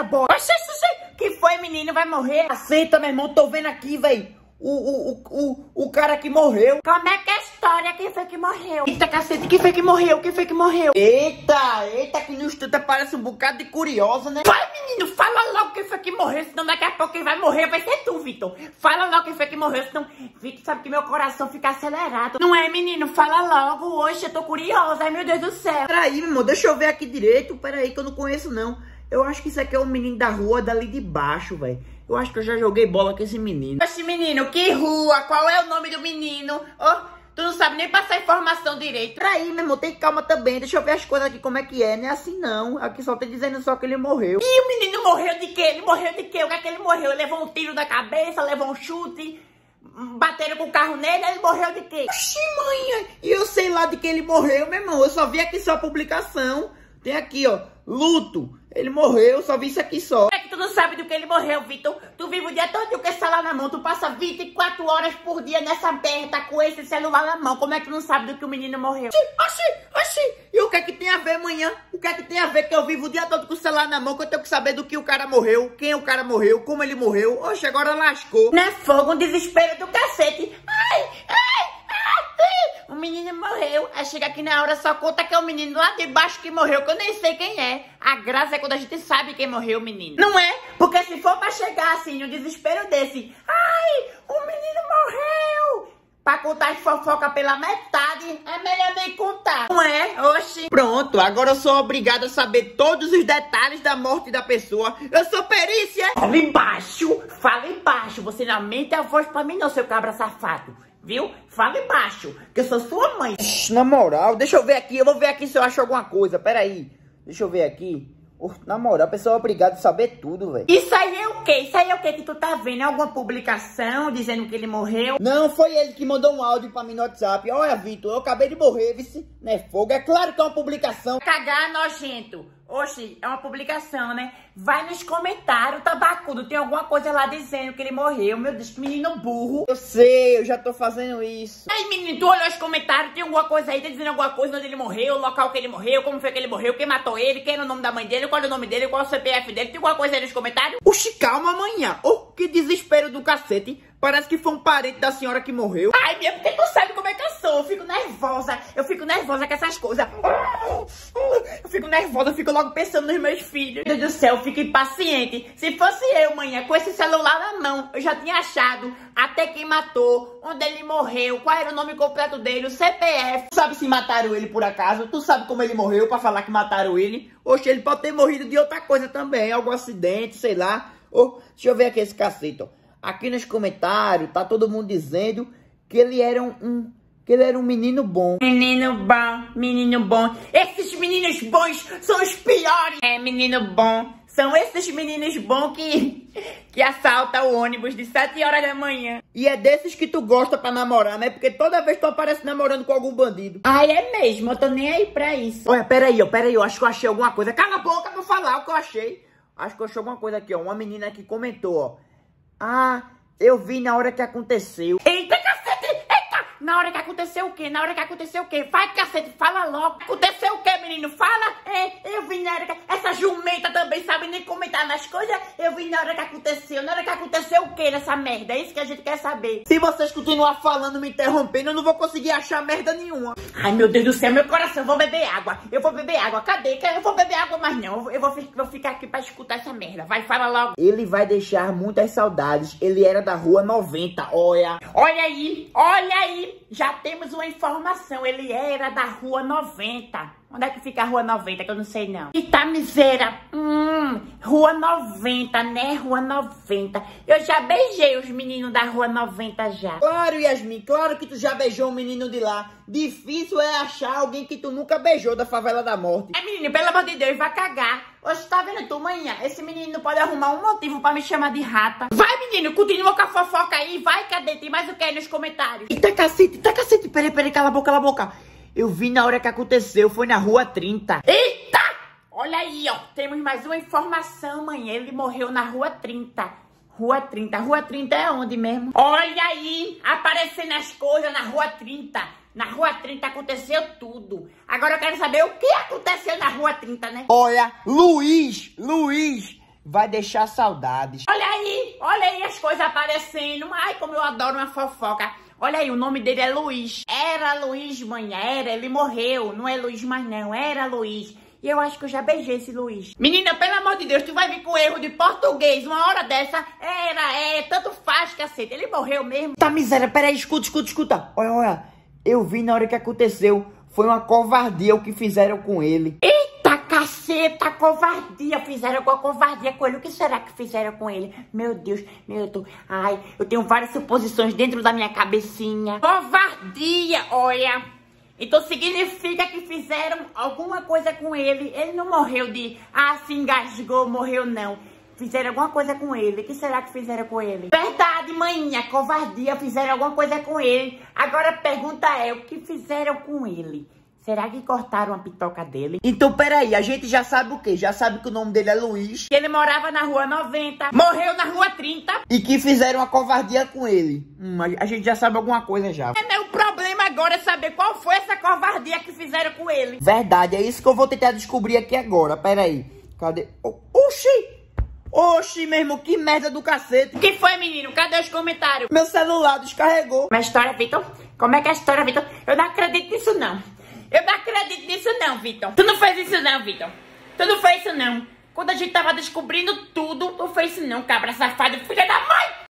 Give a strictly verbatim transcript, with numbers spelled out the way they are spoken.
era boa. Que foi, menino? Vai morrer? Aceita, meu irmão. Tô vendo aqui, velho. O, o, o, o, o cara que morreu. Como é que é a história? Quem foi que morreu? Eita, cacete, quem foi que morreu? Quem foi que morreu? Eita, eita, que no estudo parece um bocado de curiosa, né? Vai, menino, fala logo quem foi que morreu, senão daqui a pouco quem vai morrer vai ser tu, Vitor. Fala logo quem foi que morreu, senão... Vitor, sabe que meu coração fica acelerado. Não é, menino? Fala logo, hoje eu tô curiosa, ai meu Deus do céu. Peraí, meu irmão, deixa eu ver aqui direito, peraí, que eu não conheço, não. Eu acho que isso aqui é um menino da rua dali de baixo, velho. Eu acho que eu já joguei bola com esse menino. Oxe, menino, que rua? Qual é o nome do menino? Oh, tu não sabe nem passar informação direito. Peraí, meu irmão, tem calma também. Deixa eu ver as coisas aqui, como é que é. Não é assim, não. Aqui só tá dizendo só que ele morreu. E o menino morreu de quê? Ele morreu de quê? O que é que ele morreu? Ele levou um tiro na cabeça, levou um chute... Bateram com o carro nele, ele morreu de quê? Oxi, mãe, eu sei lá de que ele morreu, meu irmão. Eu só vi aqui só a publicação. Tem aqui, ó, luto. Ele morreu, só vi isso aqui só. É que tu não sabe do que ele morreu, Vitor. Tu vive o dia todo com esse celular na mão. Tu passa vinte e quatro horas por dia nessa berta com esse celular na mão. Como é que tu não sabe do que o menino morreu? Oxi, oxi. E o que é que tem a ver amanhã? O que é que tem a ver que eu vivo o dia todo com o celular na mão? Que eu tenho que saber do que o cara morreu, quem o cara morreu, como ele morreu. Oxe, agora lascou. Não é fogo, um desespero do cacete. Ai, ai. O menino morreu, aí chega aqui na hora, só conta que é o menino lá de baixo que morreu, que eu nem sei quem é. A graça é quando a gente sabe quem morreu, menino. Não é? Porque se for pra chegar assim, no desespero desse, ai, o menino morreu, pra contar as fofocas pela metade, é melhor nem contar. Não é? Oxi. Pronto, agora eu sou obrigado a saber todos os detalhes da morte da pessoa. Eu sou perícia. Fala embaixo, fala embaixo, você não aumenta a voz pra mim não, seu cabra safado. Viu? Fala embaixo, que eu sou sua mãe. Na moral, deixa eu ver aqui. Eu vou ver aqui se eu acho alguma coisa. Pera aí. Deixa eu ver aqui. Na moral, o pessoal é obrigado a saber tudo, velho. Isso aí é o quê? Isso aí é o quê que tu tá vendo? Alguma publicação dizendo que ele morreu? Não, foi ele que mandou um áudio pra mim no WhatsApp. Olha, Vitor, eu acabei de morrer, vice, né, fogo? É claro que é uma publicação. Cagar, nojento. Oxi, é uma publicação, né? Vai nos comentários, tabacudo. Tem alguma coisa lá dizendo que ele morreu. Meu Deus, que menino burro. Eu sei, eu já tô fazendo isso. Aí, menino, tu olhou os comentários, tem alguma coisa aí, tá dizendo alguma coisa onde ele morreu, o local que ele morreu, como foi que ele morreu, quem matou ele, quem era o nome da mãe dele, qual era o nome dele, qual é o C P F dele. Tem alguma coisa aí nos comentários? Oxi, calma, amanhã. Oh, que desespero do cacete. Parece que foi um parente da senhora que morreu. Ai, minha, porque tu sabe como é que eu sou. Eu fico nervosa. Eu fico nervosa com essas coisas. Eu fico nervosa, eu fico logo pensando nos meus filhos. Meu Deus do céu, eu fico impaciente. Se fosse eu, manhã, com esse celular na mão, eu já tinha achado até quem matou, onde ele morreu, qual era o nome completo dele, o C P F. Tu sabe se mataram ele por acaso? Tu sabe como ele morreu pra falar que mataram ele? Oxe, ele pode ter morrido de outra coisa também. Algum acidente, sei lá. Oh, deixa eu ver aqui esse cacete, ó. Aqui nos comentários, tá todo mundo dizendo que ele era um, um, que ele era um menino bom. Menino bom, menino bom. Esses meninos bons são os piores. É, menino bom. São esses meninos bons que, que assaltam o ônibus de sete horas da manhã. E é desses que tu gosta pra namorar, né? Porque toda vez tu aparece namorando com algum bandido. Ai, é mesmo. Eu tô nem aí pra isso. Olha, peraí, ó, peraí. Eu acho que eu achei alguma coisa. Cala a boca pra falar o que eu achei. Acho que eu achei alguma coisa aqui, ó. Uma menina aqui comentou, ó. Ah, eu vi na hora que aconteceu. Eita, cacete! Eita! Na hora que aconteceu o quê? Na hora que aconteceu o quê? Vai, cacete, fala logo. Aconteceu o quê, menino? Fala! É, eu vi na hora que... Essa jumenta também sabe nem comentar nas coisas. Eu vi na hora que aconteceu. Na hora que aconteceu o quê nessa merda? É isso que a gente quer saber. Se vocês continuar falando, me interrompendo, eu não vou conseguir achar merda nenhuma. Ai, meu Deus do céu, meu coração. Eu vou beber água. Eu vou beber água. Cadê? Eu vou beber água, mas não. Eu vou, vou ficar aqui pra escutar essa merda. Vai, fala logo. Ele vai deixar muitas saudades. Ele era da rua noventa, olha. Olha aí, olha aí. Já temos uma informação. Ele era da rua noventa. Onde é que fica a rua noventa? Que eu não sei, não. Eita, miséria. Hum, rua noventa, né? Rua noventa. Eu já beijei os meninos da rua noventa já. Claro, Yasmin. Claro que tu já beijou um menino de lá. Difícil é achar alguém que tu nunca beijou da favela da morte. É, menino, pelo amor de Deus, vai cagar. Hoje tá vendo tu, manhã? Esse menino não pode arrumar um motivo pra me chamar de rata. Vai, menino, continua com a fofoca aí. Vai, cadê? Tem mais o que aí nos comentários? Eita, cacete, eita, cacete. Peraí, peraí, cala a boca, cala a boca. Eu vi na hora que aconteceu, foi na rua trinta. Eita! Olha aí, ó. Temos mais uma informação, mãe. Ele morreu na rua trinta. Rua trinta. Rua trinta é onde mesmo? Olha aí, aparecendo as coisas na rua trinta. Na rua trinta aconteceu tudo. Agora eu quero saber o que aconteceu na rua trinta, né? Olha, Luiz, Luiz. vai deixar saudades. Olha aí, olha aí as coisas aparecendo. Ai, como eu adoro uma fofoca. Olha aí, o nome dele é Luiz. Era Luiz, mãe, era. Ele morreu. Não é Luiz mais não, era Luiz. E eu acho que eu já beijei esse Luiz. Menina, pelo amor de Deus, tu vai vir com erro de português. Uma hora dessa, era, é, tanto faz, cacete. Ele morreu mesmo. Tá miséria, peraí, escuta, escuta, escuta. Olha, olha, eu vi na hora que aconteceu. Foi uma covardia o que fizeram com ele. Eita, caceta, covardia. Fizeram com a covardia com ele. O que será que fizeram com ele? Meu Deus, meu Deus. Ai, eu tenho várias suposições dentro da minha cabecinha. Covardia, olha. Então significa que fizeram alguma coisa com ele. Ele não morreu de, ah, se engasgou, morreu não. Fizeram alguma coisa com ele. O que será que fizeram com ele? Verdade, maninha, covardia, fizeram alguma coisa com ele. Agora a pergunta é, o que fizeram com ele? Será que cortaram a pitoca dele? Então, peraí, a gente já sabe o quê? Já sabe que o nome dele é Luiz. Que ele morava na rua noventa, morreu na rua trinta. E que fizeram uma covardia com ele. Hum, a gente já sabe alguma coisa já. É meu problema agora é saber qual foi essa covardia que fizeram com ele. Verdade, é isso que eu vou tentar descobrir aqui agora. Peraí, cadê? Oxi! Oxi, mesmo, que merda do cacete. O que foi, menino? Cadê os comentários? Meu celular descarregou. Mas história, Vitor? Como é que é a história, Vitor? Eu não acredito nisso, não. Eu não acredito nisso não, Vitor. Tu não fez isso não, Vitor. Tu não fez isso não. Quando a gente tava descobrindo tudo, tu fez isso não, cabra safado, filha da mãe.